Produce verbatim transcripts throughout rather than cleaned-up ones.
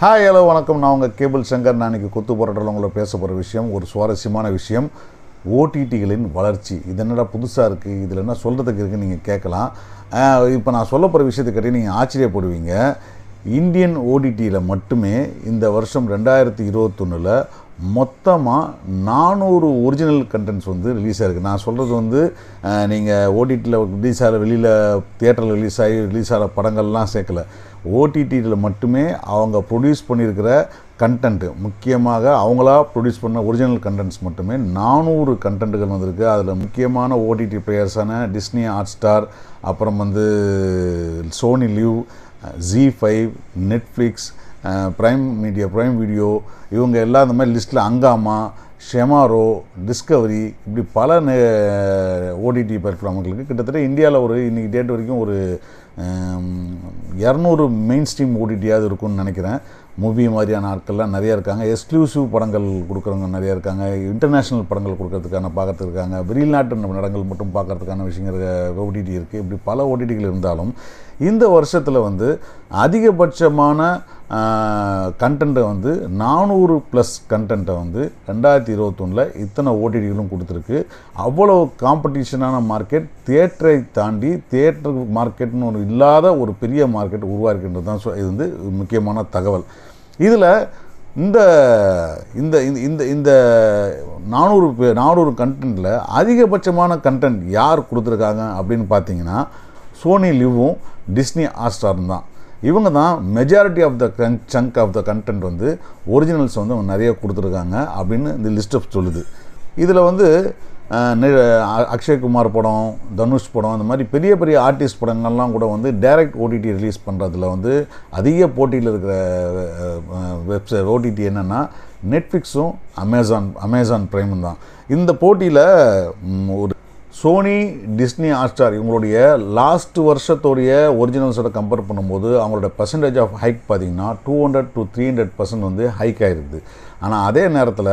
Hi hello வணக்கம். நான் உங்கள் கேபிள் சங்கர். நான் இன்றைக்கி கொத்து போராட்டத்தில் உங்களை பேச போகிற விஷயம் ஒரு சுவாரஸ்யமான விஷயம், ஓடிடிகளின் வளர்ச்சி. இது என்னடா புதுசாக இருக்குது, இதில் என்ன சொல்கிறதுக்கு இருக்குன்னு நீங்கள் கேட்கலாம். இப்போ நான் சொல்ல போகிற விஷயத்தை கேட்டு நீங்கள் ஆச்சரியப்படுவீங்க. இந்தியன் ஓடிடியில் மட்டுமே இந்த வருஷம் ரெண்டாயிரத்தி இருபத்தொன்னில் மொத்தமாக நானூறு ஒரிஜினல் கண்டென்ட்ஸ் வந்து ரிலீஸ் ஆகிருக்கு. நான் சொல்கிறது வந்து நீங்கள் ஓடிடியில் ரிலீஸ் ஆகிற வெளியில் தியேட்டரில் ரிலீஸ் ஆகி ரிலீஸ் ஆகிற படங்கள்லாம் சேர்க்கலை. ஓடிடியில் மட்டுமே அவங்க ப்ரொடியூஸ் பண்ணியிருக்கிற கண்டென்ட்டு, முக்கியமாக அவங்களா ப்ரொடியூஸ் பண்ண ஒரிஜினல் கண்டென்ட்ஸ் மட்டுமே நானூறு கண்டென்ட்டுகள் வந்திருக்கு. அதில் முக்கியமான ஓடிடி பிளேயர்ஸான டிஸ்னி ஹாட்ஸ்டார், அப்புறம் வந்து Sony Liv, Zee five, Netflix, Prime media, Prime video, இவங்க எல்லாம் அந்த மாதிரி லிஸ்ட்டில் அங்காமா, ஷெமாரோ, டிஸ்கவரி, இப்படி பல ஓடிடி பிளாட்ஃபார்ம்களுக்கு கிட்டத்தட்ட இந்தியாவில் ஒரு இன்றைக்கி டேட் வரைக்கும் ஒரு இரநூறு மெயின் ஸ்ட்ரீம் ஓடிடியாவது இருக்கும்னு நினைக்கிறேன். மூவி மாதிரியான ஆட்கள்லாம் நிறையா இருக்காங்க, எக்ஸ்க்ளூசிவ் படங்கள் கொடுக்குறவங்க நிறையா இருக்காங்க, இன்டர்நேஷ்னல் படங்கள் கொடுக்கறதுக்கான பார்க்கறதுக்காங்க, வெளிநாட்டு நடங்கள் மட்டும் பார்க்கறதுக்கான விஷயங்கள் ஓடிடி இருக்குது. இப்படி பல ஓடிடிகள் இருந்தாலும் இந்த வருஷத்தில் வந்து அதிகபட்சமான கண்டென்ட்டை வந்து நானூறு ப்ளஸ் கண்டென்ட்டை வந்து ரெண்டாயிரத்தி இருபத்தொன்னில் இத்தனை ஓடிடிகளும் கொடுத்துருக்கு. அவ்வளோ காம்படிஷனான மார்க்கெட், தியேட்டரை தாண்டி தியேட்டர் மார்க்கெட்னு ஒன்று இல்லாத ஒரு பெரிய மார்க்கெட் உருவாக்கின்றது தான். ஸோ இது வந்து முக்கியமான தகவல். இதில் இந்த இந்த இந்த இந்த நானூறு பே நானூறு கண்டென்ட்டில் அதிகபட்சமான கண்டென்ட் யார் கொடுத்துருக்காங்க அப்படின்னு பார்த்தீங்கன்னா சோனி லிவும் டிஸ்னி ஹாட்ஸ்டாரும் தான். இவங்க தான் majority of the gun chunk of the content வந்து ஒரிஜினல்ஸ் வந்து அவங்க நிறைய கொடுத்துருக்காங்க அப்படின்னு இந்த லிஸ்ட் ஆஃப் சொல்லுது. இதில் வந்து அக்ஷய்குமார் படம், தனுஷ் படம், அந்த மாதிரி பெரிய பெரிய ஆர்டிஸ்ட் படங்கள்லாம் கூட வந்து டைரக்ட் ஓடிடி ரிலீஸ் பண்ணுறதுல வந்து அதிக போட்டியில் இருக்கிற வெப்சைட் ஓடிடி என்னென்னா நெட்ஃப்ளிக்ஸும் அமேசான் அமேசான் ப்ரைமும் தான். இந்த போட்டியில் ஒரு சோனி, டிஸ்னி ஹாட்ஸ்டார் இவங்களுடைய லாஸ்ட் வருஷத்தோடைய ஒரிஜினல்ஸோட கம்பேர் பண்ணும்போது அவங்களோட பர்சன்டேஜ் ஆஃப் ஹைக் பார்த்திங்கன்னா two hundred to three hundred percent வந்து ஹைக் ஆகிருக்குது. ஆனால் அதே நேரத்தில்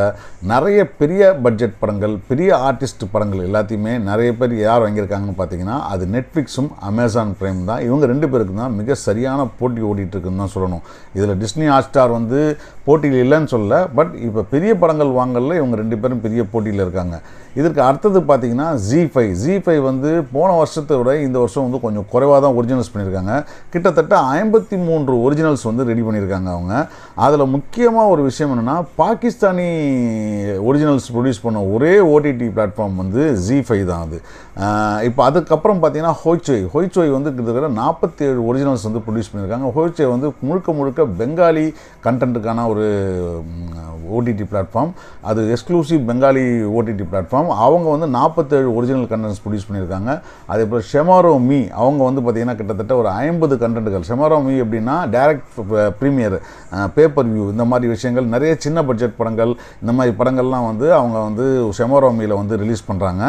நிறைய பெரிய பட்ஜெட் படங்கள், பெரிய ஆர்டிஸ்ட் படங்கள் எல்லாத்தையுமே நிறைய பேர் யார் வாங்கியிருக்காங்கன்னு பார்த்தீங்கன்னா அது நெட்ஃப்ளிக்ஸும் அமேசான் ப்ரைம் தான். இவங்க ரெண்டு பேருக்கு தான் மிக சரியான போட்டி ஓடிட்டுருக்குன்னு தான் சொல்லணும். இதில் டிஸ்னி ஹாட்ஸ்டார் வந்து போட்டியில் இல்லைன்னு சொல்லலை, பட் இப்போ பெரிய படங்கள் வாங்கல இவங்க ரெண்டு பேரும் பெரிய போட்டியில் இருக்காங்க. இதற்கு அடுத்தது பார்த்திங்கன்னா ஜீ ஃபைவ். ஜீ ஃபைவ் வந்து போன வருஷத்தை விட இந்த வருஷம் வந்து கொஞ்சம் குறைவாக தான் ஒரிஜினல்ஸ் பண்ணியிருக்காங்க. கிட்டத்தட்ட ஐம்பத்தி மூன்று ஒரிஜினல்ஸ் வந்து ரெடி பண்ணியிருக்காங்க அவங்க. அதில் முக்கியமாக ஒரு விஷயம் என்னென்னா பாகிஸ்தானி ஒரிஜினல்ஸ் ப்ரொடியூஸ் பண்ண ஒரே ஓடிடி பிளாட்ஃபார்ம் வந்து ஜீ ஃபைவ் தான். அது இப்போ அதுக்கப்புறம் பார்த்திங்கன்னா ஹொய்சோய் ஹொய்சோய் வந்து கிட்டத்தட்ட நாற்பத்தி ஏழு ஒரிஜினல்ஸ் வந்து ப்ரொடியூஸ் பண்ணியிருக்காங்க. ஹொய்சோய் வந்து முழுக்க முழுக்க பெங்காலி கண்டென்ட்டுக்கான ஒரு ஓடிடி பிளாட்ஃபார்ம், அது எக்ஸ்க்ளூசிவ் பெங்காலி ஓடிடி பிளாட்ஃபார்ம். அவங்க வந்து நாற்பத்தேழு ஒரிஜினல் கண்டென்ட்ஸ் ப்ரொடியூஸ் பண்ணியிருக்காங்க. அதே போல் ஷெமாரோமி அவங்க வந்து பார்த்திங்கன்னா கிட்டத்தட்ட ஒரு ஐம்பது கண்டென்ட்டுகள். ஷெமாரோமி எப்படின்னா டைரக்ட் ப்ரீமியர், பேப்பர் வியூ, இந்த மாதிரி விஷயங்கள், நிறைய சின்ன பட்ஜெட் படங்கள், இந்த மாதிரி படங்கள்லாம் வந்து அவங்க வந்து ஷெமாரோமியில் வந்து ரிலீஸ் பண்ணுறாங்க.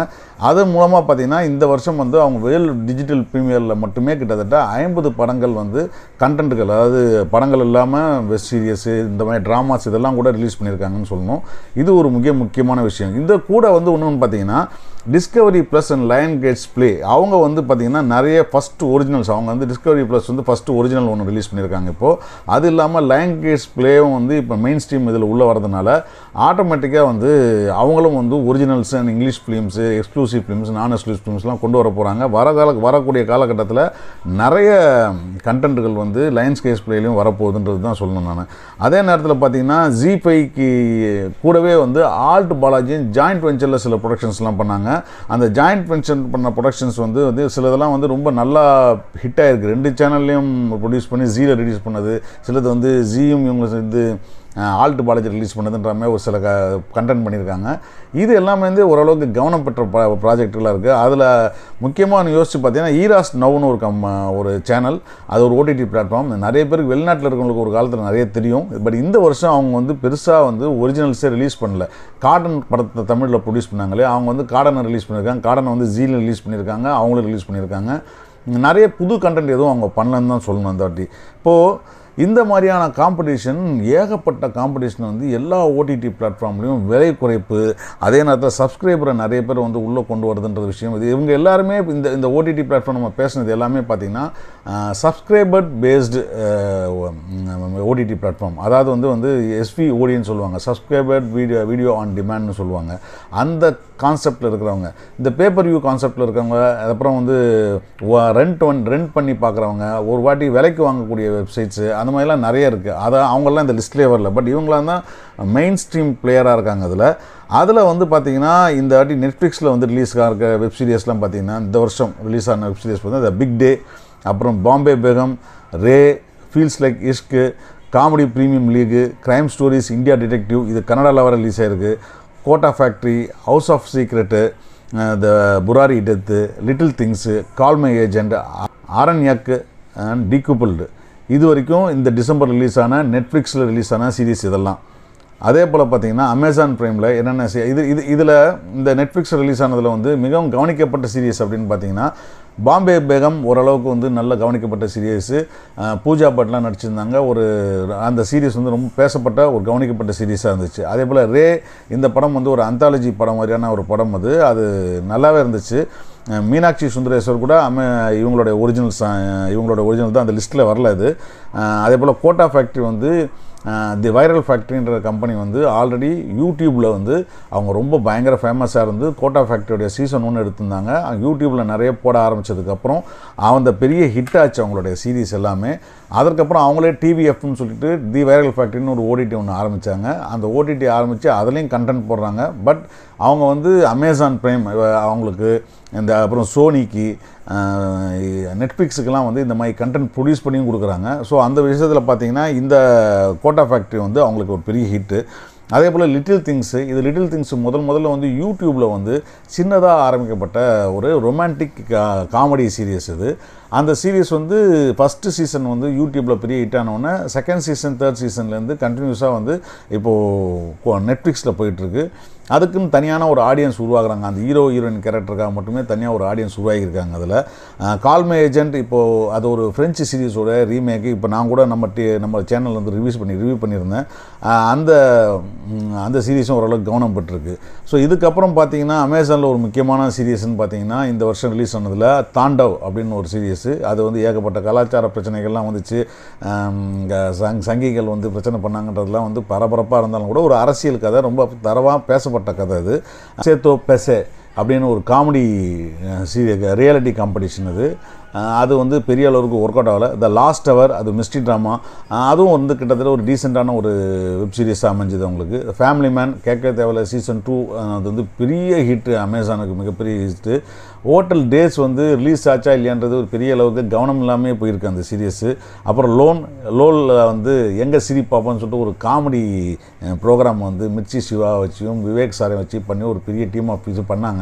அது மூலமாக பார்த்திங்கன்னா இந்த வருஷம் வந்து அவங்க வேல் டிஜிட்டல் ப்ரீமியரில் மட்டுமே கிட்டத்தட்ட ஐம்பது படங்கள் வந்து கண்டென்ட்டுகள், அதாவது படங்கள் இல்லாமல் வெப் சீரியஸு, இந்த மாதிரி ட்ராமாஸ், இதெல்லாம் கூட ரிலீஸ் பண்ணியிருக்காங்கன்னு சொல்லணும். இது ஒரு மிக முக்கியமான விஷயம். இந்த கூட வந்து இன்னொன்று பார்த்திங்கன்னா Discovery plus and Lionsgate play அவங்க வந்து பார்த்திங்கன்னா நிறைய ஃபஸ்ட்டு ஒரிஜினல்ஸ் அவங்க வந்து டிஸ்கவரி ப்ளஸ் வந்து ஃபஸ்ட்டு ஒரிஜினல் ஒன்று ரிலீஸ் பண்ணியிருக்காங்க இப்போது. அது இல்லாமல் லயன்கேட்ஸ் ப்ளேவும் வந்து இப்போ மெயின் ஸ்ட்ரீம் இதில் உள்ளே வரதுனால ஆட்டோமேட்டிக்காக வந்து அவங்களும் வந்து originals and English films, exclusive films, non exclusive ஃபிலிம்ஸ்லாம் கொண்டு வர போகிறாங்க. வர கால வரக்கூடிய காலகட்டத்தில் நிறைய கண்டென்ட்டுகள் வந்து லயன்ஸ்கேட் ப்ளேலையும் வரப்போகுதுன்றது தான் சொல்லணும் நான். அதே நேரத்தில் பார்த்திங்கன்னா ஜீ ஃபைவ்க்கு கூடவே வந்து ஆல்ட் பாலாஜியும் ஜாயிண்ட் வெஞ்சரில் சில ப்ரொடக்ஷன்ஸ்லாம் பண்ணாங்க. அந்த ஜாயிண்ட் வென்ச்சர் பண்ண ப்ரொடக்ஷன்ஸ் வந்து வந்து சிலதெல்லாம் வந்து ரொம்ப நல்லா ஹிட் ஆகிருக்கு. ரெண்டு சேனல்லையும் ப்ரொடியூஸ் பண்ணி ஜீல ரிலீஸ் பண்ணது, சிலது வந்து ஜீயும் இவங்க வந்து ஆல்ட்பாலாஜி ரிலீஸ் பண்ணதுன்ற மாதிரி ஒரு சில க கண்டென்ட் பண்ணியிருக்காங்க. இது எல்லாமே வந்து ஓரளவுக்கு கவனம் பெற்ற ப்ரா ப்ராஜெக்டுகளாக இருக்குது. அதில் முக்கியமாக யோசித்து பார்த்தீங்கன்னா ஈராஸ் நவ்னு ஒரு கம் ஒரு சேனல், அது ஒரு ஓடிடி பிளாட்ஃபார்ம். நிறைய பேருக்கு வெளிநாட்டில் இருக்கிறவங்களுக்கு ஒரு காலத்தில் நிறைய தெரியும், பட் இந்த வருஷம் அவங்க வந்து பெருசாக வந்து ஒரிஜினல்ஸே ரிலீஸ் பண்ணல. கார்டன் படத்தை தமிழில் ப்ரொடியூஸ் பண்ணாங்களே அவங்க வந்து கார்டனை ரிலீஸ் பண்ணியிருக்காங்க, கார்டனை வந்து ஜீல ரிலீஸ் பண்ணியிருக்காங்க, அவங்களும் ரிலீஸ் பண்ணியிருக்காங்க. நிறைய புது கண்டென்ட் எதுவும் அவங்க பண்ணலன்னு தான் சொல்லணும் அந்த வாட்டி. இப்போது இந்த மாதிரியான காம்படிஷன் ஏகப்பட்ட காம்படிஷன் வந்து எல்லா ஓடிடி பிளாட்ஃபார்ம்லையும் விலை குறைப்பு அதே நேரத்தில் சப்ஸ்கிரைபரை நிறைய பேர் வந்து உள்ளே கொண்டு வருதுன்ற விஷயம் இது இவங்க எல்லாருமே இந்த இந்த ஓடிடி பிளாட்ஃபார்ம் நம்ம பேசினது எல்லாமே பார்த்திங்கன்னா சப்ஸ்கிரைபர் பேஸ்டு ஓடிடி பிளாட்ஃபார்ம் அதாவது வந்து வந்து எஸ்வி ஓடின்னு சொல்லுவாங்க சப்ஸ்கிரைபர் வீடியோ வீடியோ ஆன் டிமாண்ட்னு சொல்லுவாங்க அந்த கான்செப்டில் இருக்கிறவங்க இந்த பேப்பர் வியூ கான்செப்டில் இருக்கிறவங்க அப்புறம் வந்து ரெண்ட் ஒன் ரெண்ட் பண்ணி பார்க்குறவங்க ஒரு வாட்டி விலைக்கு வாங்கக்கூடிய வெப்சைட்ஸு அந்த மாதிரிலாம் நிறைய இருக்குது அதை அவங்களாம் இந்த லிஸ்ட்லேயே வரல பட் இவங்களாம் தான் மெயின் ஸ்ட்ரீம் பிளேயராக இருக்காங்க அதில் அதில் வந்து பார்த்திங்கன்னா இந்த வாட்டி நெட்ஃப்ளிக்ஸில் வந்து ரிலீஸ்க்காக இருக்க வெப்சீரியஸ்லாம் பார்த்திங்கன்னா இந்த வருஷம் ரிலீஸ் ஆன வெப்சீரியஸ் பார்த்திங்கன்னா த பிக் டே அப்புறம் Bombay Begum Ray feels like Ishq comedy premium league crime stories India detective இது கன்னடாவில் வர ரிலீஸ் ஆகிருக்கு Kota factory house of secret the Burari death little things call my agent ஆரண்யாக்கு and decoupled இது வரைக்கும் இந்த டிசம்பர் ரிலீஸ் ஆன நெட்ஃப்ளிக்ஸில் ரிலீஸ் ஆன சீரீஸ் இதெல்லாம் அதே போல் பார்த்திங்கன்னா அமேசான் ப்ரைமில் என்னென்ன இது இது இதில் இந்த நெட்ஃப்ளிக்ஸ் ரிலீஸ் ஆனதில் வந்து மிகவும் கவனிக்கப்பட்ட சீரீஸ் அப்படின்னு பார்த்திங்கன்னா பாம்பே பேகம் ஓரளவுக்கு வந்து நல்ல கவனிக்கப்பட்ட சீரியஸு பூஜா பட்லாம் நடிச்சிருந்தாங்க ஒரு அந்த சீரியஸ் வந்து ரொம்ப பேசப்பட்ட ஒரு கவனிக்கப்பட்ட சீரியஸாக இருந்துச்சு அதே போல் ரே இந்த படம் வந்து ஒரு அந்தாலஜி படம் மாதிரியான ஒரு படம் அது அது நல்லாவே இருந்துச்சு மீனாட்சி சுந்தரேஸ்வர் கூட அமே இவங்களுடைய ஒரிஜினல்ஸ் இவங்களோட ஒரிஜினல் தான் அந்த லிஸ்ட்டில் வரல அது அதே போல் கோட்டா ஃபேக்ட்ரி வந்து தி வைரல் ஃபேக்ட்ரின்ற கம்பெனி வந்து ஆல்ரெடி யூடியூப்பில் வந்து அவங்க ரொம்ப பயங்கர ஃபேமஸாக இருந்து கோட்டா ஃபேக்ட்ரியோடைய சீசன் ஒன்று எடுத்திருந்தாங்க யூடியூப்பில் நிறைய போட ஆரம்பித்ததுக்கப்புறம் அந்த பெரிய ஹிட் ஆச்சு அவங்களுடைய சீரீஸ் எல்லாமே அதற்கப்புறம் அவங்களே டிவிஎஃப்னு சொல்லிட்டு தி வைரல் ஃபேக்ட்ரின்னு ஒரு ஓடிடி ஒன்று ஆரம்பித்தாங்க அந்த ஓடிடி ஆரம்பித்து அதுலேயும் கண்டென்ட் போடுறாங்க பட் அவங்க வந்து அமேசான் ப்ரைம் அவங்களுக்கு இந்த அப்புறம் சோனிக்கு நெட்ஃப்ளிக்ஸுக்கெல்லாம் வந்து இந்த மாதிரி கண்டென்ட் ப்ரொடியூஸ் பண்ணியும் கொடுக்குறாங்க ஸோ அந்த விஷயத்தில் பார்த்திங்கன்னா இந்த கோட்டா ஃபேக்ட்ரி வந்து அவங்களுக்கு ஒரு பெரிய ஹிட்டு அதே போல் லிட்டில் திங்ஸு இது லிட்டில் திங்ஸ் முதல் முதல்ல வந்து யூடியூப்பில் வந்து சின்னதாக ஆரம்பிக்கப்பட்ட ஒரு ரொமான்டிக் காமெடி சீரியஸ் இது அந்த சீரியஸ் வந்து ஃபஸ்ட்டு சீசன் வந்து யூடியூப்பில் பெரிய ஹிட் ஆனோடனே செகண்ட் சீசன் தேர்ட் சீசன்லேருந்து கண்டினியூஸாக வந்து இப்போது நெட்ஃப்ளிக்ஸில் போயிட்டுருக்கு அதுக்குன்னு தனியான ஒரு ஆடியன்ஸ் உருவாகிறாங்க அந்த ஹீரோ ஹீரோயின் கேரக்டருக்காக மட்டுமே தனியாக ஒரு ஆடியன்ஸ் உருவாகியிருக்காங்க அதில் கால்மை ஏஜெண்ட் இப்போது அது ஒரு ஃப்ரெஞ்சு சீரிஸோட ரீமேக்கு இப்போ நான் கூட நம்ம டி நம்ம சேனலில் வந்து ரிவ்யூஸ் பண்ணி ரிவ்யூ பண்ணியிருந்தேன் அந்த அந்த சீரீஸும் ஓரளவுக்கு கவனம் பெற்றிருக்கு ஸோ இதுக்கப்புறம் பார்த்திங்கன்னா அமேசானில் ஒரு முக்கியமான சீரீஸ்ன்னு பார்த்திங்கன்னா இந்த வருஷம் ரிலீஸ் ஆனதில் தாண்டவ் அப்படின்னு ஒரு சீரீஸு அது வந்து ஏகப்பட்ட கலாச்சார பிரச்சனைகள்லாம் வந்துச்சு சங் சங்கிகள் வந்து பிரச்சனை பண்ணாங்கன்றதுலாம் வந்து பரபரப்பாக இருந்தாலும் கூட ஒரு அரசியல் கதை ரொம்ப தரவாக பேச கதை அது சேத்தோ பெசே அப்படின்னு ஒரு காமெடி சீரியஸ் ரியாலிட்டி காம்படிஷன் அது அது வந்து பெரிய அளவுக்கு ஒர்க் அவுட் ஆகலை த லாஸ்ட் அவர் அது மிஸ்ட்ரி ட்ராமா அதுவும் வந்து கிட்டத்தட்ட ஒரு டீசெண்டான ஒரு வெப்சீரிஸாக அமைஞ்சுது அவங்களுக்கு ஃபேமிலி மேன் கேட்க தேவையில்ல சீசன் டூ அது வந்து பெரிய ஹிட்டு அமேசானுக்கு மிகப்பெரிய ஹிட்டு ஹோட்டல் டேஸ் வந்து ரிலீஸ் ஆச்சா இல்லையான்றது ஒரு பெரிய அளவுக்கு கவனம் இல்லாமல் போயிருக்கு அந்த சீரியஸு அப்புறம் லோன் லோலில் வந்து எங்கே சிரி பாப்பான்னு சொல்லிட்டு ஒரு காமெடி ப்ரோக்ராம் வந்து மிர்ச்சி சிவா வச்சும் விவேக் சாரை வச்சு பண்ணி ஒரு பெரிய டீம் ஆஃப் இது பண்ணாங்க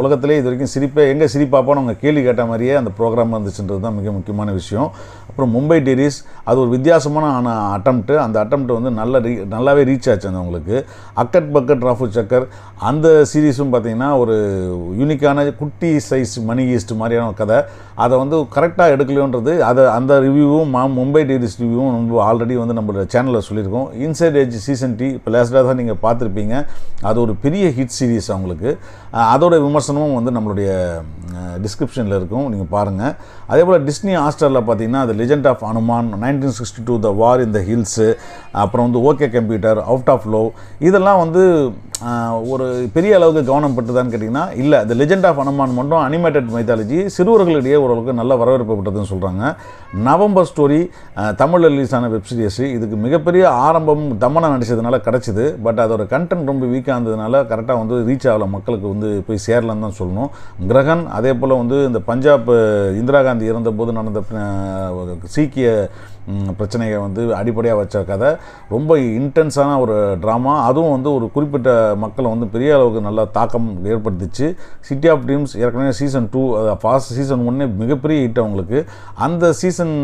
உலகத்திலே இது வரைக்கும் சிரிப்பே எங்கே சிரிப்பாப்பான்னு அவங்க கேள்வி கேட்ட மாதிரியே அந்த ப்ரோக்ராம் இருந்துச்சுன்றது தான் மிக முக்கியமான விஷயம் அப்புறம் மும்பை டெரிஸ் அது ஒரு வித்தியாசமான அட்டம்ப்ட்டு அந்த அட்டம்ப்ட் வந்து நல்ல ரீ நல்லாவே ரீச் ஆச்சு அந்த அவங்களுக்கு அக்கட் பக்கட் ராஃபு சக்கர் அந்த சீரீஸும் பார்த்திங்கன்னா ஒரு யூனிக்கான குட்டி சைஸ் மணி ஈஸ்ட் மாதிரியான கதை அதை வந்து கரெக்டாக எடுக்கலையோன்றது அதை அந்த ரிவ்யூவும் மா மும்பை டெரிஸ் ரிவ்யூவும் நம்ம ஆல்ரெடி வந்து நம்மளோட சேனலில் சொல்லியிருக்கோம் இன்சைட் எட்ஜ் சீசன் டி இப்போ லாஸ்ட்டாக தான் நீங்கள் பார்த்துருப்பீங்க அது ஒரு பெரிய ஹிட் சீரீஸ் அவங்களுக்கு அதோட விமர்சனமும் வந்து நம்மளுடைய டிஸ்கிரிப்ஷனில் இருக்கும் நீங்கள் பாருங்கள் அதே போல் டிஸ்னி ஹாட்ஸ்டாரில் பார்த்திங்கன்னா அது legend of Hanuman nineteen sixty two the war in the hills அப்புறம் வந்து okay computer out of love இதெல்லாம் வந்து ஒரு பெரிய அளவுக்கு கவனம் பெற்றுதான்னு கேட்டிங்கன்னா இல்லை த லெஜண்ட் ஆஃப் அனுமான் மட்டும் அனிமேட்டட் மைத்தாலஜி சிறுவர்களிடையே ஓரளவுக்கு நல்ல வரவேற்பு பெற்றதுன்னு சொல்கிறாங்க நவம்பர் ஸ்டோரி தமிழில் ரிலீஸ் ஆன வெப்சீரிஸு இதுக்கு மிகப்பெரிய ஆரம்பம் தமனா நடித்ததுனால கிடச்சிது பட் அதோட கண்டென்ட் ரொம்ப வீக்காக இருந்ததுனால கரெக்டாக வந்து ரீச் ஆகலை மக்களுக்கு வந்து போய் சேரலன்னு தான் சொல்லணும் கிரகன் அதே போல் வந்து இந்த பஞ்சாப் இந்திரா காந்தி இறந்தபோது நடந்த சீக்கிய பிரச்சனையை வந்து அடிப்படையாக வச்ச கதை ரொம்ப இன்டென்ஸான ஒரு ட்ராமா அதுவும் வந்து ஒரு குறிப்பிட்ட மக்களை வந்து பெரிய அளவுக்கு நல்லா தாக்கம் ஏற்படுத்திச்சு சிட்டி ஆஃப் ட்ரீம்ஸ் ஏற்கனவே சீசன் டூ ஃபாஸ்ட் சீசன் ஒன்று மிகப்பெரிய ஹிட் அவங்களுக்கு அந்த season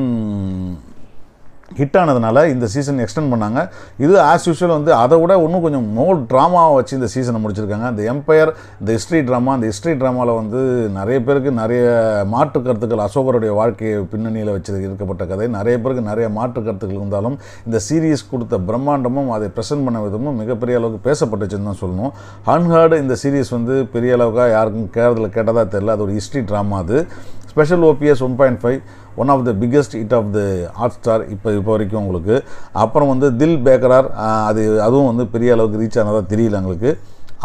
hit anadhanala in the season extend pannanga. Idu as usual on the other would have one more drama watch in the season of the empire, the history drama, the history drama on the Nareberg, Nare Martu Kartakal, Asoka, Varke, Pinanila, Chirkapataka, Nareberg, Nare Martu Kartakalundalum, the series could the Brahmandamum, the present Manavadum, make a perialog Pesapatachan Solno, unheard in the series on the perialoga, Yarn Kerl, Katada, Tella, the history drama, the special O P S one point five. One of the biggest hit of the Hotstar இப்போ இப்போ வரைக்கும் உங்களுக்கு அப்புறம் வந்து தில் பேக்கரார் அது அதுவும் வந்து பெரிய அளவுக்கு ரீச் ஆனதா தெரியல உங்களுக்கு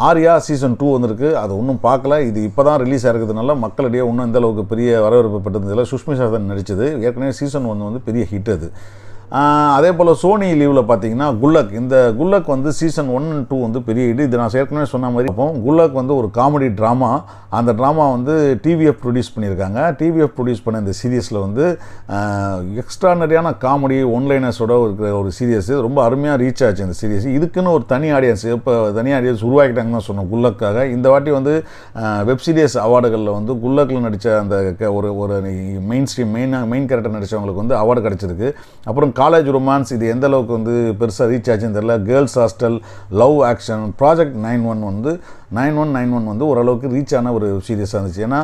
ஆரியா சீசன் two வந்திருக்கு அது ஒண்ணும் பார்க்கல இது இப்பதான் ரிலீஸ் ஆகிறதுனால மக்களுடைய இன்னும் இந்த அளவுக்கு பெரிய வரவேற்பு பெற்றதுல சுஷ்மி சாதன் நடிச்சது ஏற்கனவே சீசன் one வந்து பெரிய ஹிட் அது அதே போல சோனி லீவ்ல பாத்தீங்கன்னா குல்லக் இந்த குல்லக் வந்து சீசன் one and two வந்து பெரிய ஹிட் இது நான் ஏற்கனவே சொன்ன மாதிரி குல்லக் வந்து ஒரு காமெடி டிராமா அந்த டிராமா வந்து T V F ப்ரொடியூஸ் பண்ணிருக்காங்க T V F ப்ரொடியூஸ் பண்ண இந்த சீரிஸ்ல வந்து எக்ஸ்ட்ரானரியான காமெடி ஒன்லைனர்ஸோட ஒரு சீரிஸ் ரொம்ப அருமையா ரீச் ஆச்சு இந்த சீரிஸ் இதுக்குன்னு ஒரு தனி ஆடியன்ஸ் இப்ப தனி ஆடியன்ஸ் உருவாக்கிட்டாங்கன்னு சொன்ன குல்லக்காக இந்த வாட்டி வந்து வெப் சீரிஸ் அவார்டுகள்ல வந்து குல்லக்ல நடிச்ச அந்த ஒரு ஒரு மெயின்ஸ்ட்ரீம் மெயின் மெயின் கரெக்டர் நடிச்சவங்களுக்கு வந்து அவார்ட் கிடைச்சிருக்கு அப்புறம் College romance, this is the Persa Richard, Girls Hostel, Love Action, Project nine one one. nine one nine one வந்து ஓரளவுக்கு ரீச் ஆன ஒரு சீரிஸ் ஆனது. ஏனா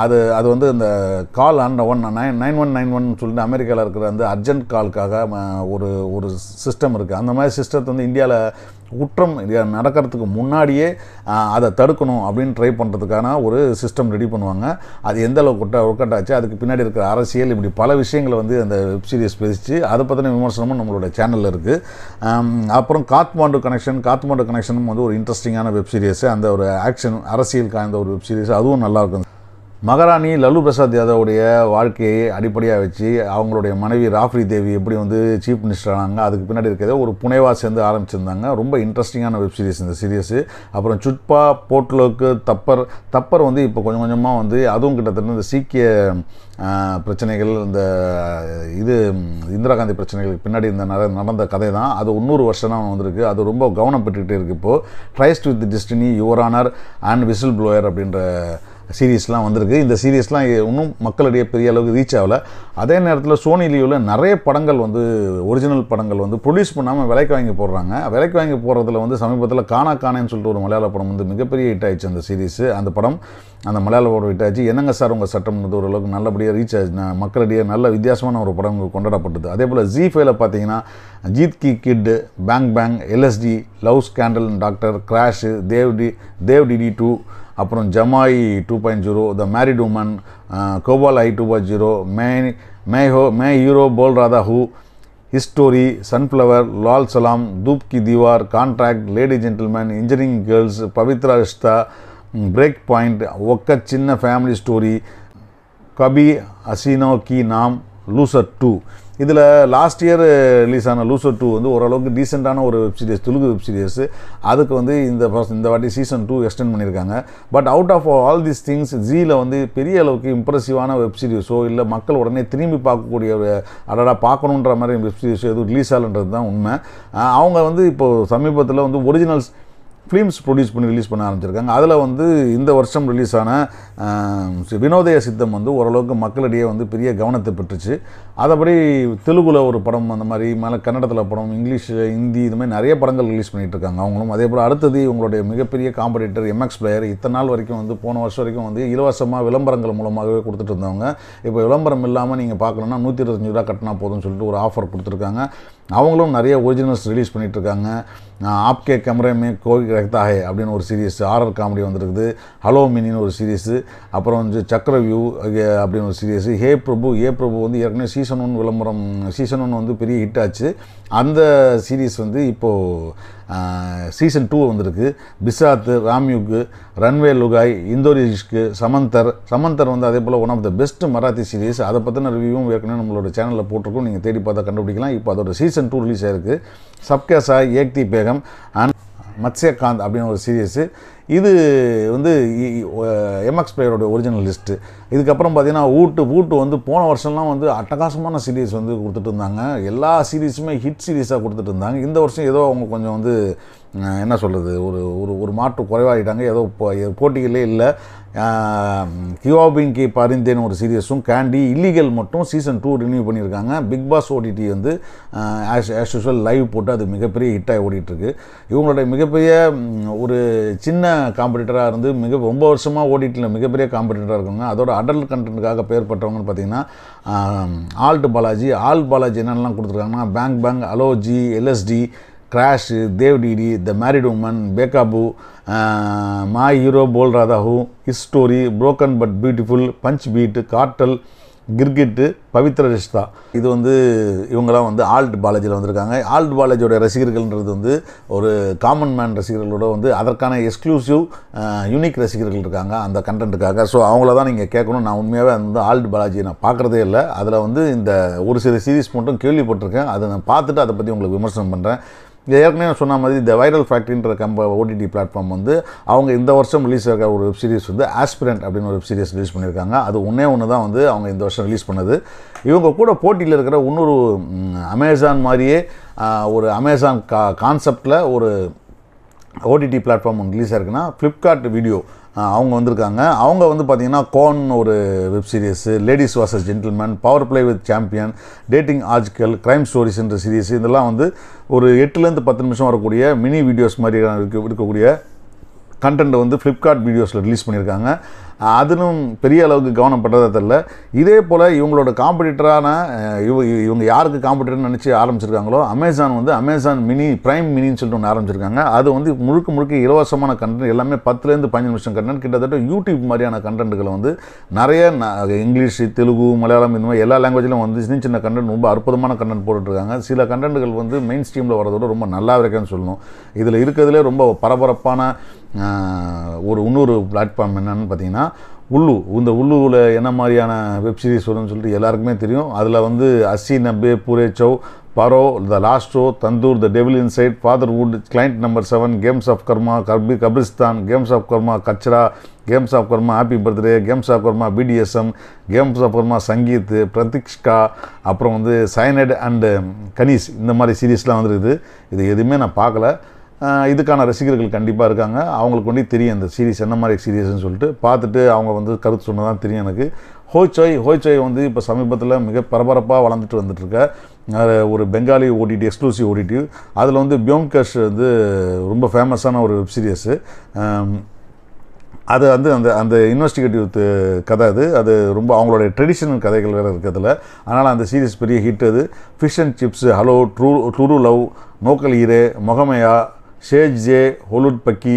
அது அது வந்து அந்த call on nine one nine one சொல்லிட்டு அமெரிக்கால இருக்கிற அந்த அர்ஜென்ட் கால்காக ஒரு ஒரு சிஸ்டம் இருக்கு. அந்த மாதிரி சிஸ்டத்தை வந்து இந்தியால குற்றம் நடக்கிறதுக்கு முன்னாடியே அதை தடுக்கணும் அப்படிን ட்ரை பண்றதுக்கான ஒரு சிஸ்டம் ரெடி பண்ணுவாங்க. அது எந்த அளவுக்கு ஒர்க் அவுட் ஆச்சு அதுக்கு பின்னாடி இருக்கிற அரசியல் இப்படி பல விஷயங்களை வந்து அந்த வெப் சீரிஸ் பேசிச்சு. அத பத்தின விமர்சனமும் நம்மளோட சேனல்ல இருக்கு. அப்புறம் காத்மாண்டு கனெக்ஷன் காத்மாண்டு கனெக்ஷனும் வந்து ஒரு இன்ட்ரஸ்டிங்கான web series And the action, Arasil kind of web series, Adun Alarkan. Magarani, Lalu Prasad, the other Warke, Adipadia Vici, Anglo, Manavi, Rafri Devi, everybody on the Chief Minister, the Pinadaka, Punevas and the Aram Chandanga, Rumba interesting on a web series in the series. Upon Chutpa, Portlok, Tupper, Tupper on the Pokonama, on the Adun Katan, the Sikh. பிரச்சனைகள் இந்த இது இந்திரா காந்தி பிரச்சனைகள் பின்னாடி இந்த நடந்த கதை தான் அது one hundred வருஷமா வந்திருக்கு அது ரொம்ப கவனம் பெற்றிட்டே இருக்கு இப்போ tryst with destiny your honour and whistle blower அப்படிங்கற சீரிஸ்லாம் வந்திருக்கு இந்த சீரிஸ்லாம் இன்னும் மக்களுடைய பெரிய அளவுக்கு ரீச் ஆவல அதே நேரத்துல சோனி லிவ்ல நிறைய படங்கள் வந்து ஒரிஜினல் படங்கள் வந்து ப்ரொடியூஸ் பண்ணாம விலைக்கு வாங்கி போடுறாங்க விலைக்கு வாங்கி போறதுல வந்து சமீபத்துல காணா காணேன்னு சொல்லிட்டு ஒரு மலையாள படம் வந்து மிகப்பெரிய ஹிட் ஆயிச்சு அந்த சீரிஸ் அந்த படம் அந்த மலையாள படம் ஹிட் ஆச்சு என்னங்க சார் உங்க சட்டம்ன்றது ஒரு அளவுக்கு நல்லபடியா ரீச் ஆச்சு மக்களுடைய நல்ல வித்தியாசமான ஒரு படம் கொண்டாடப்பட்டது அதே போல Z five ல பாத்தீங்கன்னா ஜீத் கி Zid bang bang L S D love scandal doctor crash Devdi Devdi two அப்புறம் ஜமாய் two point oh the married woman Gopal I two point oh Main Main Ho Main hero pole Raha Hu history sunflower Lal Salaam Dhoop Ki Deewar contract lady gentleman engineering girls Pavitra Rishta break point ஒக்க சின்ன family story Kabhi அசினோ கி நாம் loser two இதில் last year release ஆன loser two வந்து ஓரளவுக்கு டீசென்ட்டான ஒரு web series Telugu web series அதுக்கு வந்து இந்த இந்த வாட்டி சீசன் two எக்ஸ்டெண்ட் பண்ணிருக்காங்க but out of all these things ஜீல வந்து பெரிய அளவுக்கு இம்ப்ரெசிவான வெப் சீரிஸோ இல்ல மக்கள் உடனே திரும்பி பார்க்கக்கூடிய அடடா பார்க்கணும்ன்ற மாதிரி வெப் சீரிஸ் எது ரிலீஸ் ஆலன்றது தான் உண்மை அவங்க வந்து இப்போ சமீபத்துல வந்து ஒரிஜினல்ஸ் Films produced பண்ணி ரிலீஸ் பண்ண ஆரம்பிச்சிருக்காங்க அதுல வந்து இந்த வருஷம் ரிலீஸ் ஆன வினோதய சித்தம் வந்து ஓரளவுக்கு மக்களிடையே வந்து பெரிய கவனத்தை பெற்றுச்சு அதபடி தெலுங்குல ஒரு படம் அந்த மாதிரி மேல கன்னடத்துல படம் இங்கிலீஷ் ஹிந்தி இந்த மாதிரி நிறைய படங்கள் ரிலீஸ் பண்ணிட்டு இருக்காங்க அவங்களும் அதே போல அடுத்து இவங்களுடைய மிகப்பெரிய காம்படிட்டர் M X Player இத்தனை நாள் வரைக்கும் வந்து போன வருஷம் வரைக்கும் வந்து இலவசமா விளம்பரங்கள் மூலமாவே கொடுத்துட்டு இருந்தாங்க இப்போ விளம்பரம் இல்லாம நீங்க பார்க்கணும்னா நூத்தி இருபத்தஞ்சு ரூபாய் கட்டணா போதும்னு சொல்லிட்டு ஒரு ஆஃபர் கொடுத்திருக்காங்க அவங்களும் நிறைய ஒரிஜினல்ஸ் ரிலீஸ் பண்ணிட்டு இருக்காங்க आपके कमरे में कोई रहता है அப்படின ஒரு சீரிஸ் ஹாரர் காமெடி வந்திருக்குது ஹலோ மினின் ஒரு சீரிஸ் அப்புறம் வந்து சக்கரவியூ அப்படின ஒரு சீரிஸ் ஹே பிரபு ஏ பிரபு வந்து ஏற்கனவே சீசன் one விளம்பரம் சீசன் one வந்து பெரிய ஹிட் ஆச்சு அந்த சீரிஸ் வந்து இப்போ சீசன் two வந்திருக்கு பிசாத் ராம்யுக் ரன்வே லுகாய் இந்தோரிஷ்க் சமந்தர் சமந்தர் வந்து அதே போல one of the best Marathi series அத பத்தின ரிவ்யூவும் ஏற்கனவே நம்மளோட சேனல்ல போட்டுருக்கோம் நீங்க தேடி பார்த்தா கண்டுபிடிக்கலாம் இப்போ அதோட சீசன் two ரிலீஸ் ஆயிருக்கு सबके साथ एक थी बेगम मत्स्यकांत அப்படின ஒரு சீரிஸ் இது வந்து எம்எக்ஸ் பிளேயரோட ஒரிஜினல் லிஸ்ட்டு. இதுக்கப்புறம் பார்த்தீங்கன்னா ஊட்டு ஊட்டு வந்து போன வருஷம்லாம் வந்து அட்டகாசமான சீரீஸ் வந்து கொடுத்துட்டு இருந்தாங்க, எல்லா சீரீஸுமே ஹிட் சீரீஸாக கொடுத்துட்டு இருந்தாங்க. இந்த வருஷம் ஏதோ அவங்க கொஞ்சம் வந்து என்ன சொல்கிறது ஒரு ஒரு ஒரு மாற்று குறைவாகிட்டாங்க, ஏதோ போட்டிகளே இல்லை. கியோபின் கி பரிந்தேன்னு ஒரு சீரியஸும் கேண்டி இல்லீகல் மட்டும் சீசன் டூ ரினியூ பண்ணியிருக்காங்க. பிக் பாஸ் ஓடிடி வந்து ஆஸ் ஆஸ் யூஸ்வல் லைவ் போட்டு அது மிகப்பெரிய ஹிட்டாக ஓடிட்டுருக்கு. இவங்களுடைய மிகப்பெரிய ஒரு சின்ன காம்படிட்டராக இருந்து மிக ரொம்ப வருஷமாக ஓடிடியில் மிகப்பெரிய காம்படிட்டராக இருக்காங்க. அதோட அடல்ட் கண்டென்ட்டுக்காக பேர் பெற்றவங்கன்னு பார்த்தீங்கன்னா ஆல்ட் பாலாஜி. ஆல்ட் பாலாஜி என்னென்னலாம் கொடுத்துருக்காங்கன்னா பேங்க் பேங்க், அலோஜி, LSD, crash, DevDD, the married woman, பேக்காபு, my hero Bol Raha Hu, his story, broken but beautiful, punch beat, cartel, கிர்கிட்டு, பவித்ர ரிஷ்தா, இது வந்து இவங்களாம் வந்து ஆல்ட் பாலாஜியில் வந்திருக்காங்க. ஆல்ட் பாலாஜியோட ரசிகர்கள்ன்றது வந்து ஒரு காமன் மேன் ரசிகர்களோட வந்து அதற்கான எக்ஸ்க்ளூசிவ் யூனிக் ரசிகர்கள் இருக்காங்க அந்த கண்டென்ட்டுக்காக. ஸோ அவங்கள தான் நீங்கள் கேட்கணும். நான் உண்மையாகவே வந்து ஆல்ட் பாலாஜியை நான் பார்க்குறதே இல்லை. அதில் வந்து இந்த ஒரு சில சீரீஸ் மட்டும் கேள்விப்பட்டிருக்கேன், அதை நான் பார்த்துட்டு அதை பற்றி உங்களுக்கு விமர்சனம் பண்ணுறேன். இது ஏற்கனவே நான் சொன்ன மாதிரி இந்த வைரல் ஃபேக்ட்ரின்ற கம்ப ஓடிடி பிளாட்ஃபார்ம் வந்து அவங்க இந்த வருஷம் ரிலீஸ் ஆகிற ஒரு வெப் சீரிஸ் வந்து ஆஸ்பிரண்ட் அப்படின்னு ஒரு வெப் சீரிஸ் ரிலீஸ் பண்ணியிருக்காங்க. அது ஒன்றே ஒன்று தான் வந்து அவங்க இந்த வருஷம் ரிலீஸ் பண்ணது. இவங்க கூட போட்டியில் இருக்கிற இன்னொரு அமேசான் மாதிரியே ஒரு அமேசான் கா கான்செப்டில் ஒரு ஓடிடி பிளாட்ஃபார்ம் ஒன்று ரிலீஸ் ஆயிருக்குன்னா ஃப்ளிப்கார்ட் வீடியோ அவங்க வந்திருக்காங்க. அவங்க வந்து பார்த்திங்கன்னா கோன் ஒரு web series, ladies versus gentleman, power play with champion, dating ஆர்ஜிக்கல், க்ரைம் ஸ்டோரிஸ்ன்ற சீரீஸ், இதெல்லாம் வந்து ஒரு எட்டுலேருந்து பத்து நிமிஷம் வரக்கூடிய மினி வீடியோஸ் மாதிரி இருக்கக்கூடிய கண்டென்ட் வந்து ஃப்ளிப்கார்ட் வீடியோஸில் ரிலீஸ் பண்ணியிருக்காங்க. அதிலும் பெரிய அளவுக்கு கவனம் பண்ணுறதா தெரியல. இதே போல் இவங்களோட காம்படிட்டரான இவ இவங்க யாருக்கு காம்படிட்டர்னு நினச்சி ஆரம்பிச்சிருக்காங்களோ அமேசான் வந்து அமேசான் மினி ப்ரைம் மினின்னு சொல்லிட்டு ஒன்று ஆரம்பிச்சிருக்காங்க. அது வந்து முழுக்க முழுக்க இலவசமான கண்டென்ட், எல்லாமே பத்துலேருந்து பதினஞ்சு நிமிஷம் கண்டென்ட், கிட்டத்தட்ட யூடியூப் மாதிரியான கண்டென்ட்டுகளை வந்து நிறைய இங்கிலீஷ், தெலுங்கு, மலையாளம், இந்த மாதிரி எல்லா லாங்குவேஜிலும் வந்து சின்ன சின்ன கண்டென்ட் ரொம்ப அற்புதமான கண்டென்ட் போட்டுட்ருக்காங்க. சில கண்டென்ட்டுகள் வந்து மெயின் ஸ்ட்ரீமில் வரதோட ரொம்ப நல்லாவே இருக்குன்னு சொல்லணும். இதில் இருக்கிறதுலே ரொம்ப பரபரப்பான ஒரு இன்னொரு பிளாட்ஃபார்ம் என்னென்னு பார்த்தீங்கன்னா உள்ளு. இந்த உள்ளுவில் என்ன மாதிரியான வெப்சீரிஸ் வரும்னு சொல்லிட்டு எல்லாருக்குமே தெரியும். அதில் வந்து அசி நப்பே, பூரே சௌ, பரோ, த லாஸ்டோ, Tandoor, the devil inside, ஃபாதர்வுட், client number seven, games of கர்மா, கர்பி Kabristan, games of karma Kachra, games of karma happy birthday, games of karma BDSM, games of கர்மா சங்கீத், பிரதிஷ்கா, அப்புறம் வந்து சைனட் அண்டு கனிஸ், இந்த மாதிரி சீரீஸ்லாம் வந்துருக்குது. இது எதுவுமே நான் பார்க்கல. இதுக்கான ரசிகர்கள் கண்டிப்பாக இருக்காங்க. அவங்களுக்கு ஒன்றே தெரியும் இந்த சீரீஸ் என்ன மாதிரி சீரீஸ்ன்னு சொல்லிட்டு பார்த்துட்டு அவங்க வந்து கருத்து சொன்னதான் தெரியும் எனக்கு. ஹோய்சோய் ஹோய்சோய் வந்து இப்போ சமீபத்தில் மிக பரபரப்பாக வளர்ந்துட்டு வந்துட்டுருக்க ஒரு பெங்காலி ஓடிடி எக்ஸ்க்ளூசிவ் ஓடிடி. அதில் வந்து பியோம்கஷ் வந்து ரொம்ப ஃபேமஸான ஒரு வெப் சீரியஸு. அது வந்து அந்த அந்த இன்வெஸ்டிகேட்டிவ் கதை, அது அது ரொம்ப அவங்களுடைய ட்ரெடிஷனல் கதைகள் வேறு இருக்கிறதுல, அதனால் அந்த சீரீஸ் பெரிய ஹிட். அது fish and chips, hello, true true love, நோக்கல் ஈரே, மொகமையா, ஷேஜ் ஜே, ஹொலுட் பக்கி,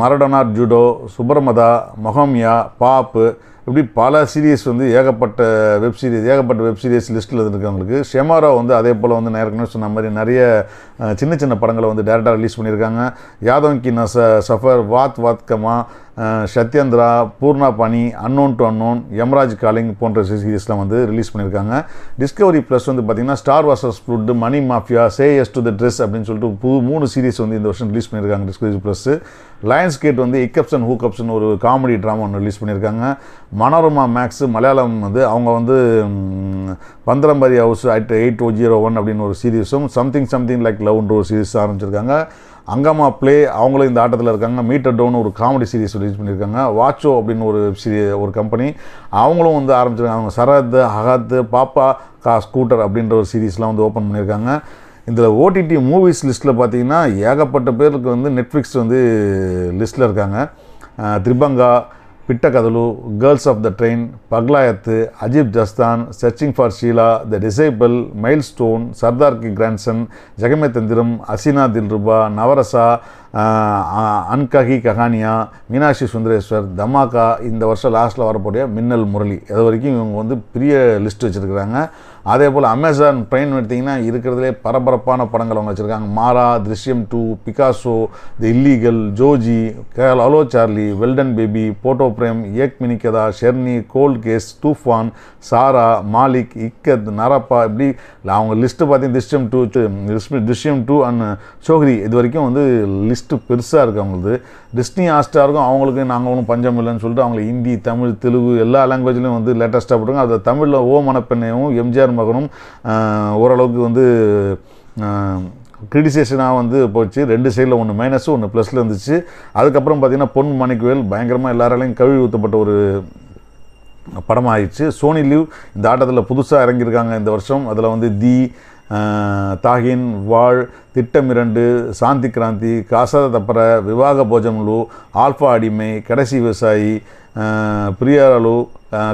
மரடனார் ஜூடோ, சுப்ரமதா, மொஹமியா, பாப்பு, இப்படி பல சீரீஸ் வந்து ஏகப்பட்ட வெப் சீரிஸ் ஏகப்பட்ட வெப் சீரிஸ் லிஸ்ட்டில் இருந்துருக்கவங்களுக்கு. ஷெமாரோ வந்து அதே போல் வந்து நேரக்கணும் சொன்ன மாதிரி நிறைய சின்ன சின்ன படங்களை வந்து டேரெக்டாக ரிலீஸ் பண்ணியிருக்காங்க. யாதவ் கி நச சஃபர், வாத் வாத்கமா, சத்யேந்திரா, பூர்ணா பாணி, unknown to unknown, Yamraj calling போன்ற சீரீஸ்லாம் வந்து ரிலீஸ் பண்ணியிருக்காங்க. டிஸ்கவரி ப்ளஸ் வந்து பார்த்திங்கன்னா star versus food, money mafia, say yes to the dress அப்படின்னு சொல்லிட்டு புது மூணு சீரீஸ் வந்து இந்த வருஷம் ரிலீஸ் பண்ணியிருக்காங்க டிஸ்கவரி ப்ளஸ்ஸு. லயன்ஸ்கேட் வந்து இக்கப்ஸ் அண்ட் ஹூக்கப்ஸ்னு ஒரு காமெடி ட்ராமா ஒன்று ரிலீஸ் பண்ணியிருக்காங்க. மனோரமா மேக்ஸ் மலையாளம் வந்து அவங்க வந்து பந்தரம்பரி house at eight two zero one அப்படின்னு ஒரு சீரீஸும், சம்திங் சம்திங் லைக் லவ்ன்ற ஒரு சீரீஸ் ஆரம்பிச்சிருக்காங்க. அங்கம்மா ப்ளே அவங்களும் இந்த ஆட்டத்தில் இருக்காங்க. மீட்டர் டவுன் ஒரு காமெடி சீரீஸ் ரிலீஸ் பண்ணியிருக்காங்க. வாட்சோ அப்படின்னு ஒரு சீரி ஒரு கம்பெனி அவங்களும் வந்து ஆரம்பிச்சிருக்காங்க. அவங்க சரத், அகத், பாப்பா கா ஸ்கூட்டர் அப்படின்ற ஒரு சீரீஸ்லாம் வந்து ஓப்பன் பண்ணியிருக்காங்க. இதில் ஓடிடி மூவிஸ் லிஸ்ட்டில் பார்த்திங்கன்னா ஏகப்பட்ட பேருக்கு வந்து நெட்ஃப்ளிக்ஸ் வந்து லிஸ்ட்டில் இருக்காங்க. Tribhanga, Pitta Kathalu, girls of the train, Pagglait, Ajeeb Jasdan, searching for Sheela, the disciple, milestone, Sardar Ki grandson, ஜெகமே தந்திரம், அசினா தில்ருபா, நவரசா, அன்கஹி கஹானியா, மீனாட்சி சுந்தரேஸ்வர், தமாக்கா, இந்த வருஷம் லாஸ்ட்டில் வரக்கூடிய மின்னல் முரளி, இது வரைக்கும் இவங்க வந்து பெரிய லிஸ்ட் வச்சுருக்கிறாங்க. அதே போல் அமேசான் பிரைம் எடுத்திங்கன்னா இருக்கிறதுலே பரபரப்பான படங்கள் அவங்க வச்சுருக்காங்க. மாரா, திருஷ்யம் டூ, பிகாசோ, தி illegal, Joji, Khel, allow Charlie, well done baby, photo frame, ஏக் மினிக்கதா, ஷெர்னி, கோல்ட் கேஸ், தூஃபான், சாரா, மாலிக், இக்கத், நரப்பா, இப்படி அவங்க லிஸ்ட்டு பார்த்தீங்கன்னா திருஷ்யம் டூ திருஷ்யம் டூ அண்ட் சோஹ்ரி இது வரைக்கும் வந்து லிஸ்ட்டு பெருசாக இருக்குது அவங்களுக்கு. டிஸ்னி ஹாட்ஸ்டாருக்கும் அவங்களுக்கு நாங்கள் ஒன்றும் பஞ்சம் இல்லைன்னு சொல்லிட்டு அவங்க ஹிந்தி, தமிழ், தெலுங்கு எல்லா லாங்குவேஜ்லையும் வந்து லேட்டஸ்ட்டாக போட்டுருங்க. அது தமிழில் ஓ மணப்பெண்ணையும் எம்ஜிஆர் மகனும் ஓரளவுக்கு வந்து கிரிட்டிசேஷனாக வந்து போச்சு. ரெண்டு சைடில் ஒன்று மைனஸு ஒன்று ப்ளஸில் இருந்துச்சு. அதுக்கப்புறம் பார்த்திங்கன்னா பொன் மணிக்குவேல் பயங்கரமாக எல்லாராலையும் கழுவி ஊற்றப்பட்ட ஒரு படமாக ஆயிடுச்சு. சோனி லிவ் இந்த ஆட்டத்தில் புதுசாக இறங்கியிருக்காங்க இந்த வருஷம். அதில் வந்து தி, தாகின், வாழ், திட்டம் இரண்டு, சாந்தி கிராந்தி, காசாத தப்பற, விவாக போஜம்லு, ஆல்ஃபா அடிமை, கடைசி விவசாயி, பிரியாலு,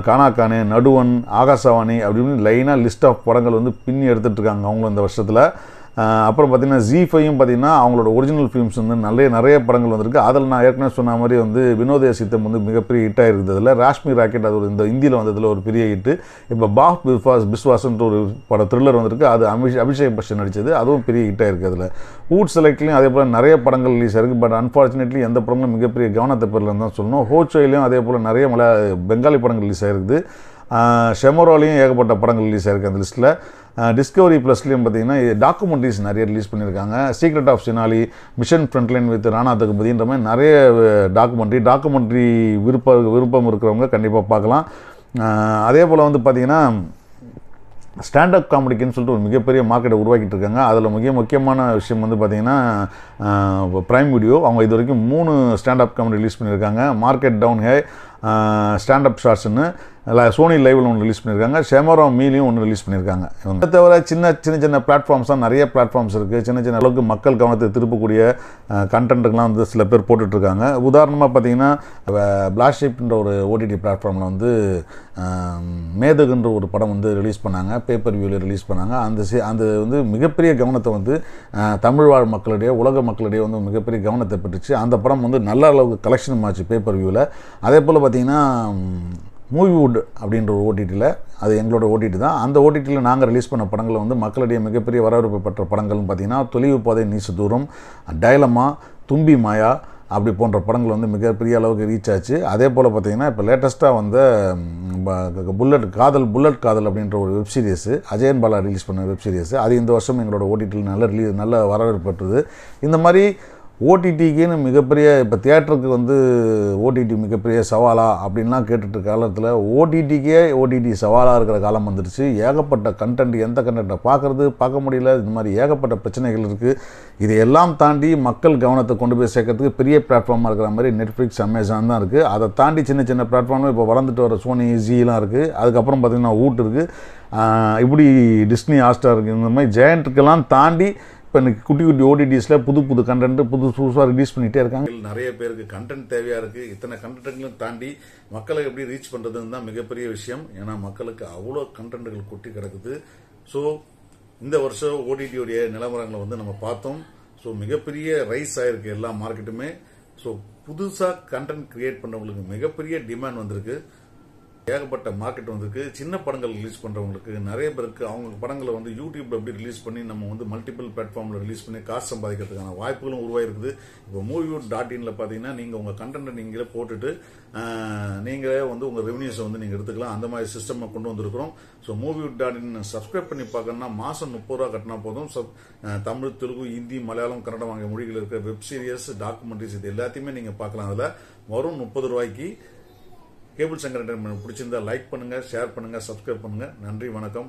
கானாக்கானே, நடுவன், ஆகாசவாணி அப்படின்னு லைனாக லிஸ்ட் ஆஃப் படங்கள் வந்து பின்னி எடுத்துகிட்ருக்காங்க அவங்களும் இந்த வருஷத்தில். அப்புறம் பார்த்திங்கன்னா ஜீஃபையும் பார்த்திங்கன்னா அவங்களோட ஒரிஜினல் ஃபிலிம்ஸ் வந்து நிறைய நிறைய படங்கள் வந்திருக்கு. அதில் நான் ஏற்கனவே சொன்ன மாதிரி வந்து வினோதய சித்தம் வந்து மிகப்பெரிய ஹிட்டாக இருக்கிறதுல ராஷ்மி ராக்கெட் அது ஒரு இந்த இந்தியில் வந்ததில் ஒரு பெரிய ஹிட்டு. இப்போ பாப் பிஸ்வாஸ் பிஸ்வாஸ்ன்ற ஒரு படம் த்ரில்லர் வந்திருக்கு. அது அபிஷ் அபிஷேக் பச்சன் நடித்தது. அதுவும் பெரிய ஹிட்டாக இருக்குது. அதில் ஊட் செலக்ட்லேயும் அதே போல் நிறைய படங்கள் ரிலீஸ் ஆகிருக்கு. பட் அன்ஃபார்ச்சுனேட்லி எந்த படங்களும் மிகப்பெரிய கவனத்தை பெறலன்னு தான் சொல்லணும். ஹோச்சோயிலையும் அதே போல் நிறைய மலை பெங்காலி படங்கள் ரிலீஸ் ஆகிருக்குது. ஷெமரோலையும் ஏகப்பட்ட படங்கள் ரிலீஸ் ஆகிருக்கு அந்த லிஸ்ட்டில். டிஸ்கவரி ப்ளஸ்லேயும் பார்த்திங்கன்னா டாக்குமெண்ட்ரிஸ் நிறைய ரிலீஸ் பண்ணியிருக்காங்க. Secret of Sinauli, mission frontline with Rana தகுபதின்ற மாதிரி நிறைய டாக்குமெண்ட்ரி டாக்குமெண்ட்ரி விருப்ப விருப்பம் இருக்கிறவங்க கண்டிப்பாக பார்க்கலாம். அதே போல் வந்து பார்த்திங்கன்னா ஸ்டாண்டப் காமெடிக்குன்னு சொல்லிட்டு ஒரு மிகப்பெரிய மார்க்கெட்டை உருவாக்கிட்டு இருக்காங்க. அதில் மிக முக்கியமான விஷயம் வந்து பார்த்திங்கன்னா ப்ரைம் வீடியோ. அவங்க இது வரைக்கும் மூணு ஸ்டாண்டப் காமெடி ரிலீஸ் பண்ணியிருக்காங்க. மார்க்கெட் டவுன் ஹே, ஸ்டாண்டப் ஷார்ட்ஸ்ன்னு சோனி லைவில் ஒன்று ரிலீஸ் பண்ணியிருக்காங்க. ஷெமாரோ மீலையும் ஒன்று ரிலீஸ் பண்ணியிருக்காங்க. இவங்க தவிர சின்ன சின்ன சின்ன பிளாட்ஃபார்ம்ஸ் தான் நிறைய பிளாட்ஃபார்ம்ஸ் இருக்குது. சின்ன சின்ன அளவுக்கு மக்கள் கவனத்தை திருப்பக்கூடிய கண்டென்ட்டுக்கெலாம் வந்து சில பேர் போட்டுட்ருக்காங்க. உதாரணமாக பார்த்திங்கன்னா பிளாஷிப்ன்ற ஒரு ஓடிடி பிளாட்ஃபார்மில் வந்து மேதகுன்ற ஒரு படம் வந்து ரிலீஸ் பண்ணாங்க. பேப்பர் வியூவில் ரிலீஸ் பண்ணாங்க. அந்த சி அந்த வந்து மிகப்பெரிய கவனத்தை வந்து தமிழ் வாழ் மக்களிடையே உலக மக்களிடையே வந்து மிகப்பெரிய கவனத்தை பெற்றுச்சு. அந்த படம் வந்து நல்ல அளவுக்கு கலெக்ஷன் ஆச்சு பேப்பர் வியூவில். அதே போல் பார்த்திங்கன்னா மூவிவுட் அப்படின்ற ஒரு ஓடிடியில், அது எங்களோட ஓடிடி தான், அந்த ஓடிடியில் நாங்கள் ரிலீஸ் பண்ண படங்களை வந்து மக்களிடையே மிகப்பெரிய வரவேற்பு பெற்ற படங்கள்னு பார்த்திங்கன்னா தொலைவு பாதை நீச தூரம், டைலமா, தும்பி மாயா அப்படி போன்ற படங்கள் வந்து மிகப்பெரிய அளவுக்கு ரீச் ஆச்சு. அதே போல் பார்த்திங்கன்னா இப்போ லேட்டஸ்ட்டாக வந்து புல்லட் காதல் புல்லட் காதல் அப்படின்ற ஒரு web series Ajayan Bala release பண்ண வெப் சீரிஸு அது இந்த வருஷம் எங்களோட ஓடிடியில் நல்ல ரிலீ நல்ல வரவேற்பு பெற்றது. இந்த மாதிரி ஓடிடிக்குன்னு மிகப்பெரிய இப்போ தியேட்டருக்கு வந்து ஓடிடி மிகப்பெரிய சவாலா அப்படின்லாம் கேட்டுட்டு காலத்தில் ஓடிடிக்கே ஓடிடி சவாலாக இருக்கிற காலம் வந்துடுச்சு. ஏகப்பட்ட கண்டென்ட், எந்த கண்டென்ட்டை பார்க்குறது, பார்க்க முடியல, இந்த மாதிரி ஏகப்பட்ட பிரச்சனைகள் இருக்குது. இதையெல்லாம் தாண்டி மக்கள் கவனத்தை கொண்டு போய் சேர்க்கறதுக்கு பெரிய பிளாட்ஃபார்மாக இருக்கிற மாதிரி நெட்ஃப்ளிக்ஸ், அமேசான் தான் இருக்குது. அதை தாண்டி சின்ன சின்ன பிளாட்ஃபார்மும் இப்போ வளர்ந்துட்டு வர சோனி, ஜீலாம் இருக்குது. அதுக்கப்புறம் பார்த்திங்கன்னா ஊட் இருக்குது. இப்படி டிஸ்னி ஹாட்ஸ்டார் இருக்குது. இந்த மாதிரி ஜெயண்ட்டுக்கெல்லாம் தாண்டி இப்போ எனக்கு குட்டி குட்டி ஓடிடிஸில் புது புது கண்டென்ட் புது புதுசாக ரிலீஸ் பண்ணிகிட்டே இருக்காங்க. நிறைய பேருக்கு கண்டென்ட் தேவையாக இருக்குது. இத்தனை கண்டென்ட்களும் தாண்டி மக்களை எப்படி ரீச் பண்ணுறதுன்னு தான் மிகப்பெரிய விஷயம். ஏன்னா மக்களுக்கு அவ்வளோ கண்டென்ட்டுகள் கொட்டி கிடக்குது. ஸோ இந்த வருஷம் ஓடிடியோடைய நிலவரங்களை வந்து நம்ம பார்த்தோம். ஸோ மிகப்பெரிய ரைஸ் ஆகிருக்கு எல்லா மார்க்கெட்டுமே. ஸோ புதுசாக கண்டென்ட் கிரியேட் பண்ணுறவங்களுக்கு மிகப்பெரிய டிமாண்ட் வந்திருக்கு. ஏகப்பட்ட மார்க்கெட் வந்திருக்கு. சின்ன படங்கள் ரிலீஸ் பண்ணுறவங்களுக்கு நிறைய பேருக்கு அவங்க படங்களை வந்து யூடியூப்ல எப்படி ரிலீஸ் பண்ணி நம்ம வந்து மல்டிபிள் பிளாட்ஃபார்மில் ரிலீஸ் பண்ணி காசு சம்பாதிக்கிறதுக்கான வாய்ப்புகளும் உருவாயிருக்குது. இப்போ மூவிவுட் டாட் இன்ல பார்த்தீங்கன்னா நீங்கள் உங்கள் கண்டென்ட்டை நீங்களே போட்டுட்டு நீங்களே வந்து உங்கள் ரெவன்யூஸை வந்து நீங்கள் எடுத்துக்கலாம். அந்த மாதிரி சிஸ்டம் கொண்டு வந்திருக்கிறோம். So Moviewood dot in subscribe பண்ணி பார்க்கணும்னா மாதம் முப்பது ரூபா கட்டினா போதும். தமிழ், தெலுங்கு, ஹிந்தி, மலையாளம், கன்னடம் ஆகிய மொழிகள் இருக்கிற வெப் சீரிஸ், டாக்குமெண்ட்ரிஸ் இது எல்லாத்தையுமே நீங்கள் பார்க்கலாம். அதில் வரும் முப்பது ரூபாய்க்கு. கேபிள் சங்கர் என்டர்டைன்மெண்ட் பிடிச்சிருந்தா லைக் பண்ணுங்கள், ஷேர் பண்ணுங்கள், சப்ஸ்கிரைப் பண்ணுங்கள். நன்றி, வணக்கம்.